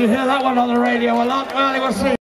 You hear that one on the radio a lot. Well, it was.